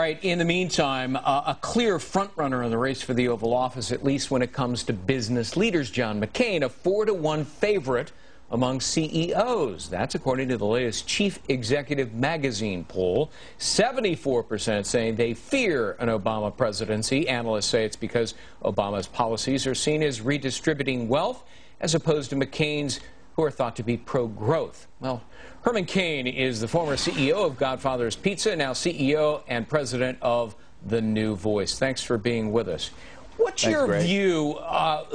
All right, in the meantime, a clear frontrunner in the race for the Oval Office, at least when it comes to business leaders, John McCain, a 4-to-1 favorite among CEOs. That's according to the latest Chief Executive Magazine poll. 74% saying they fear an Obama presidency. Analysts say it's because Obama's policies are seen as redistributing wealth, as opposed to McCain's, who are thought to be pro-growth. Well, Herman Cain is the former CEO of Godfather's Pizza, now CEO and president of The New Voice. Thanks for being with us. What's your view?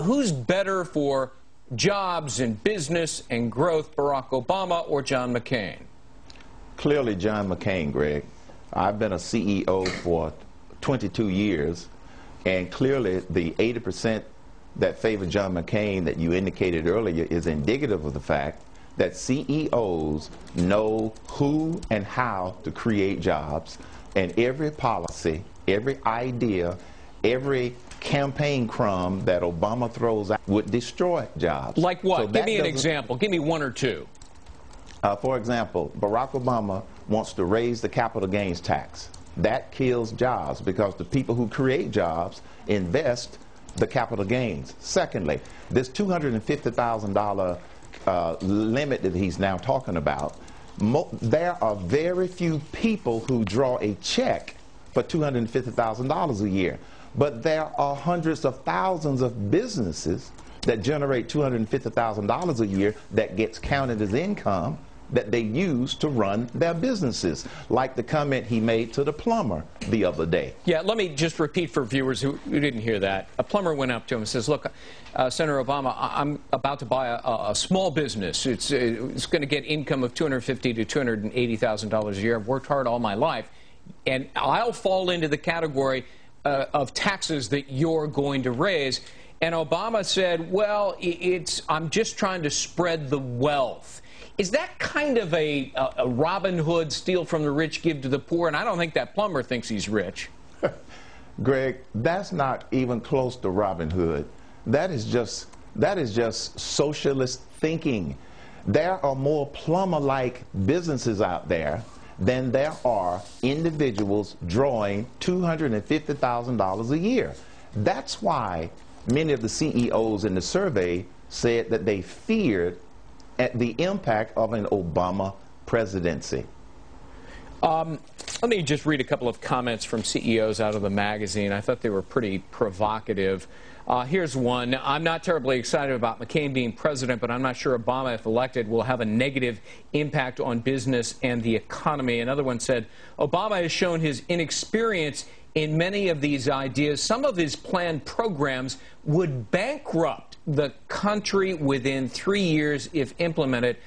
Who's better for jobs and business and growth, Barack Obama or John McCain? Clearly John McCain, Greg. I've been a CEO for 22 years, and clearly the 80% that favor John McCain that you indicated earlier is indicative of the fact that CEOs know who and how to create jobs, and every policy, every idea, every campaign crumb that Obama throws out would destroy jobs. Like what? So give me an example. Give me one or two. For example, Barack Obama wants to raise the capital gains tax. That kills jobs because the people who create jobs invest the capital gains. Secondly, this $250,000 limit that he's now talking about, there are very few people who draw a check for $250,000 a year, but there are hundreds of thousands of businesses that generate $250,000 a year that gets counted as income that they use to run their businesses, like the comment he made to the plumber the other day. Yeah, let me just repeat for viewers who didn't hear that. A plumber went up to him and says, look, Senator Obama, I'm about to buy a small business. It's going to get income of $250,000 to $280,000 a year. I've worked hard all my life, and I'll fall into the category of taxes that you're going to raise. And Obama said, well, I'm just trying to spread the wealth. Is that kind of a Robin Hood, steal from the rich, give to the poor? And I don't think that plumber thinks he's rich. Greg, that's not even close to Robin Hood. That is just socialist thinking. There are more plumber-like businesses out there than there are individuals drawing $250,000 a year. That's why many of the CEOs in the survey said that they feared at the impact of an Obama presidency. Let me just read a couple of comments from CEOs out of the magazine. I thought they were pretty provocative. Here's one. I'm not terribly excited about McCain being president, but I'm not sure Obama, if elected, will have a negative impact on business and the economy. Another one said, Obama has shown his inexperience in many of these ideas. Some of his planned programs would bankrupt the country within 3 years if implemented.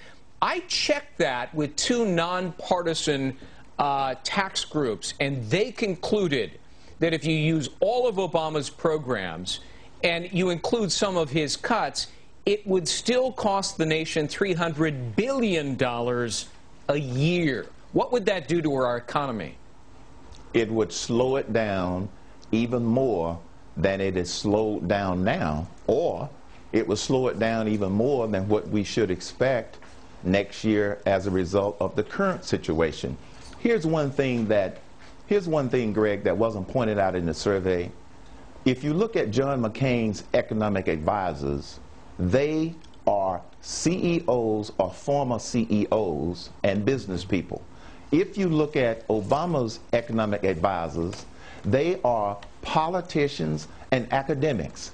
I checked that with two nonpartisan tax groups, and they concluded that if you use all of Obama's programs and you include some of his cuts, it would still cost the nation $300 billion a year. What would that do to our economy? It would slow it down even more than it is slowed down now, or it would slow it down even more than what we should expect next year as a result of the current situation. Here's one thing, Greg, that wasn't pointed out in the survey. If you look at John McCain's economic advisors, they are CEOs or former CEOs and business people. If you look at Obama's economic advisors, they are politicians and academics.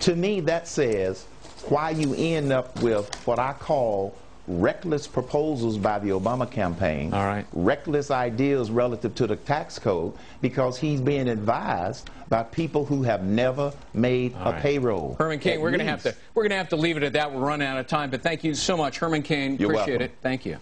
To me, that says why you end up with what I call reckless proposals by the Obama campaign, reckless ideas relative to the tax code, because he's being advised by people who have never made a payroll. Herman Cain, we're going to have to leave it at that. We'll run out of time, but thank you so much, Herman Cain. Appreciate it. Thank you.